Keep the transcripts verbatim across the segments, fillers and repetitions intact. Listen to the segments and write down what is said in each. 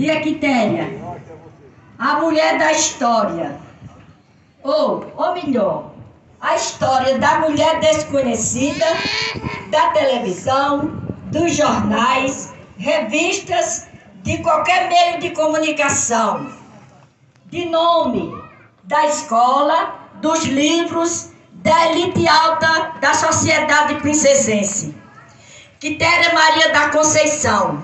E a Quitéria? A mulher da história. Ou, ou melhor, a história da mulher desconhecida, da televisão, dos jornais, revistas, de qualquer meio de comunicação, de nome, da escola, dos livros, da elite alta da sociedade princesense. Quitéria Maria da Conceição,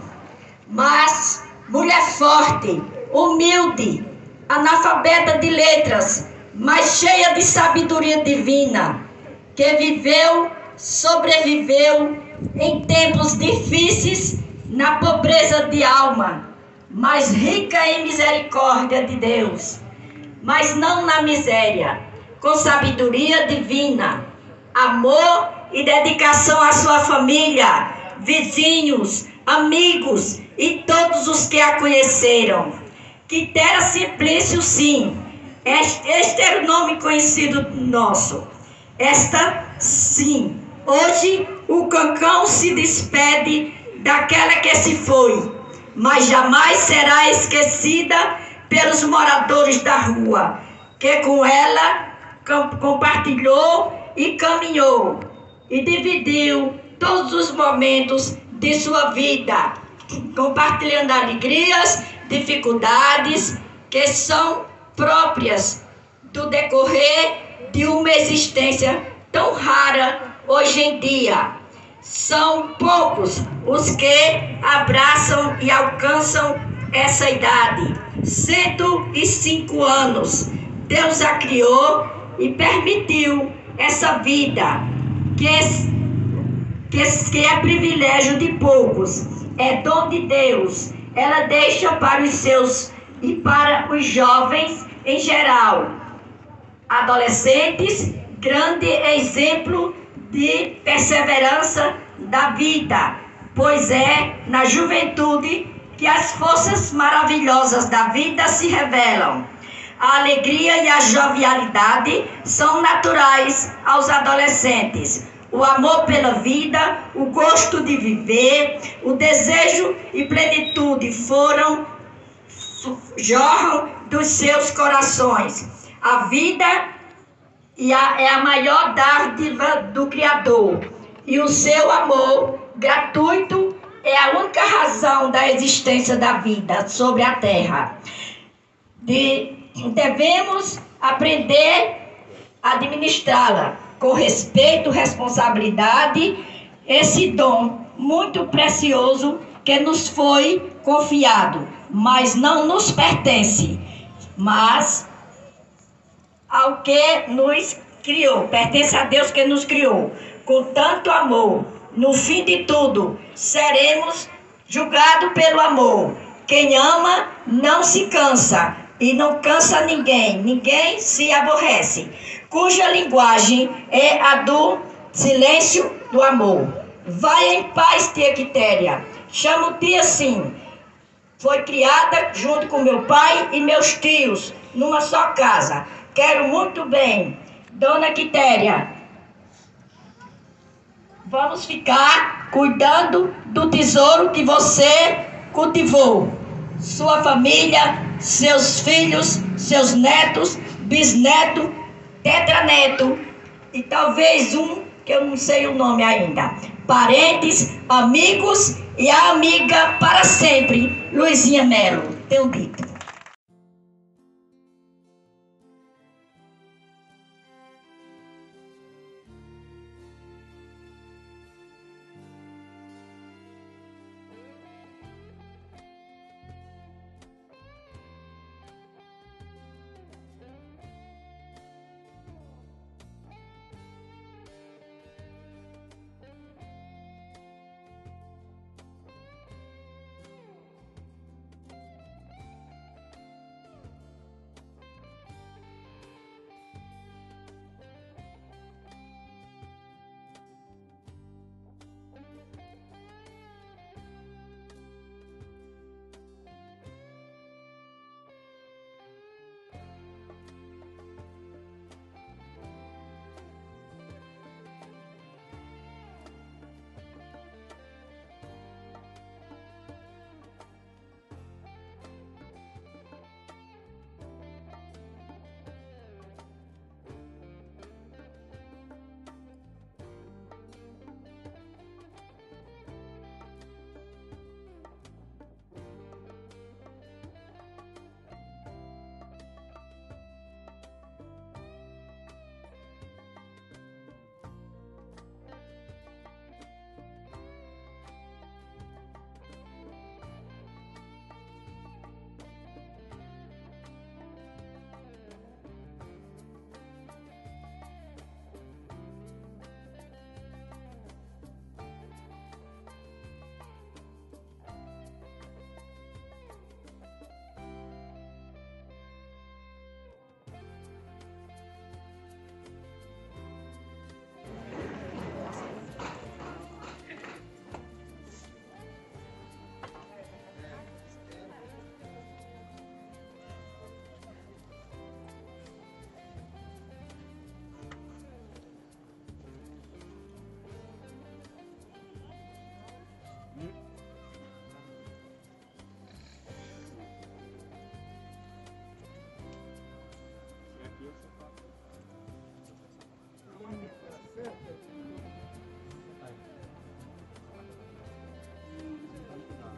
mas mulher forte, humilde, analfabeta de letras, mas cheia de sabedoria divina, que viveu, sobreviveu em tempos difíceis, na pobreza de alma, mas rica em misericórdia de Deus, mas não na miséria, com sabedoria divina, amor e dedicação à sua família, vizinhos, amigos e todos os que a conheceram. Quitéria Simplício, sim, este é o nome conhecido nosso. Esta, sim, hoje o Cancão se despede daquela que se foi, mas jamais será esquecida pelos moradores da rua, que com ela compartilhou e caminhou e dividiu todos os momentos de sua vida, compartilhando alegrias, dificuldades que são próprias do decorrer de uma existência tão rara hoje em dia. São poucos os que abraçam e alcançam essa idade. cento e cinco anos. Deus a criou e permitiu essa vida, que, que, que é privilégio de poucos, é dom de Deus. Ela deixa para os seus e para os jovens em geral, adolescentes, grande exemplo de perseverança da vida, pois é na juventude que as forças maravilhosas da vida se revelam. A alegria e a jovialidade são naturais aos adolescentes. O amor pela vida, o gosto de viver, o desejo e plenitude foram, jorram dos seus corações. A vida E a, é a maior dádiva do Criador. E o seu amor gratuito é a única razão da existência da vida sobre a terra. De, devemos aprender a administrá-la com respeito, responsabilidade, esse dom muito precioso que nos foi confiado, mas não nos pertence, mas ao que nos criou, pertence a Deus que nos criou, com tanto amor. No fim de tudo, seremos julgados pelo amor. Quem ama não se cansa, e não cansa ninguém, ninguém se aborrece, cuja linguagem é a do silêncio do amor. Vai em paz, tia Quitéria. Chamo-te assim. Foi criada junto com meu pai e meus tios, numa só casa. Quero muito bem, Dona Quitéria. Vamos ficar cuidando do tesouro que você cultivou. Sua família, seus filhos, seus netos, bisneto, tetraneto e talvez um que eu não sei o nome ainda. Parentes, amigos e a amiga para sempre, Luizinha Mello. Teu dito.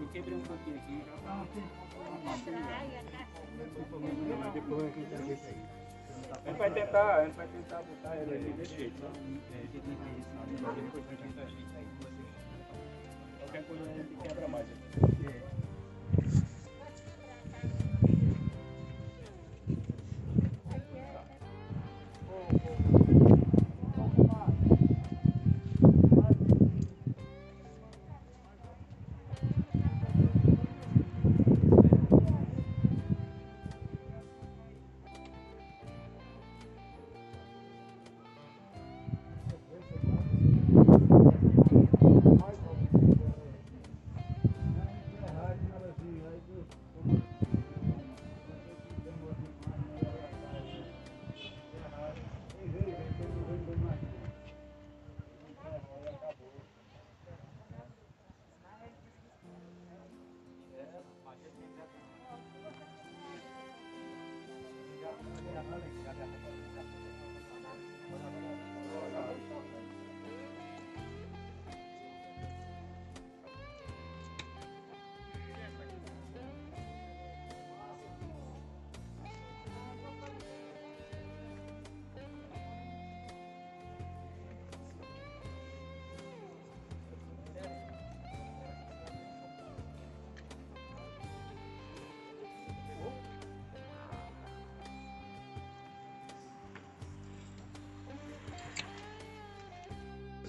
eu quebrei um pouquinho aqui. A gente vai tentar, a gente vai tentar botar ele aqui desse jeito, né? Depois a gente ajeita aí com vocês. Qualquer coisa a gente quebra mais aqui.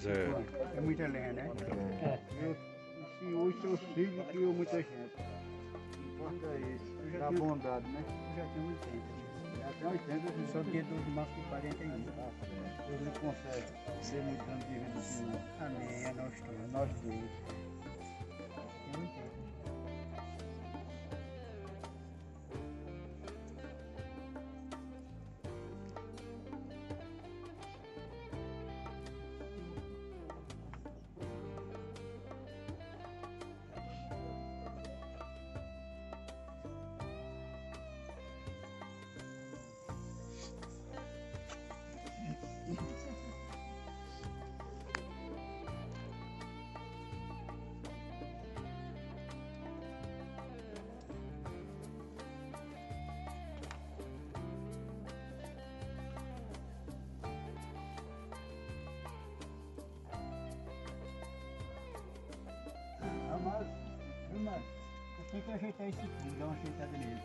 É, é muita lenha, né? É. É, assim, hoje eu sigo que eu muita gente. Não importa isso. Da bondade, né? Eu já tenho oitenta. Já tenho oitenta, só que dos mais de quarenta ainda. Deus não consegue ser muito grande de vida do Senhor. Amém, é nós todos, nós dois. Tem que ajeitar esse fundo, dar uma ajeitada nele.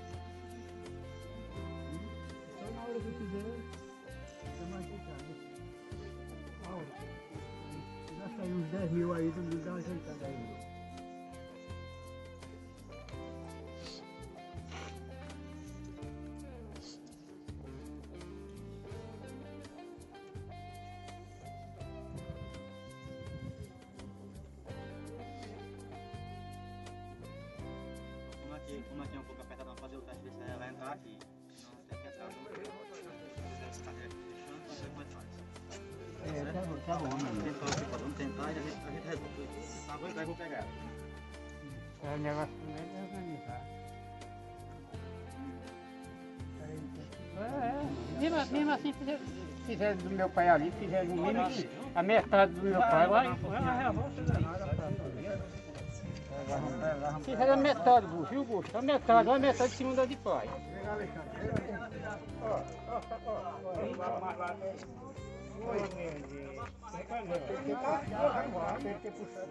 Só na hora que eu quiser, dá uma ajeitada. Na hora. Se nós sair uns dez mil aí, também dá uma ajeitada aí. Como aqui é um pouco apertado, vamos fazer o teste, ver se ela vai entrar aqui. Senão tem que entrar no meio. Se você deixando, não sei como faz. É, tá bom, tá bom, mano. Vamos tentar e a gente resolve. Tá bom, eu vou pegar. É, o negócio primeiro é organizar. É, mesmo assim, fizeram do meu pai ali, fizeram o mesmo que a metade do meu pai lá. É, vamos Vocês é metade, viu, Gusto? A metade, olha a metade de cima da de pai. Vem, Alexandre. Ó, ó, ó. Oi, gente. Tem que puxar.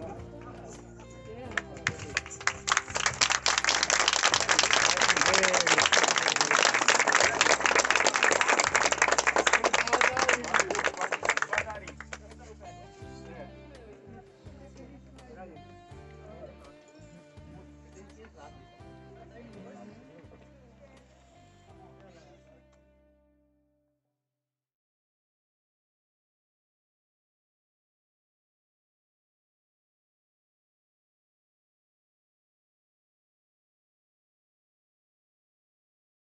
Thank you.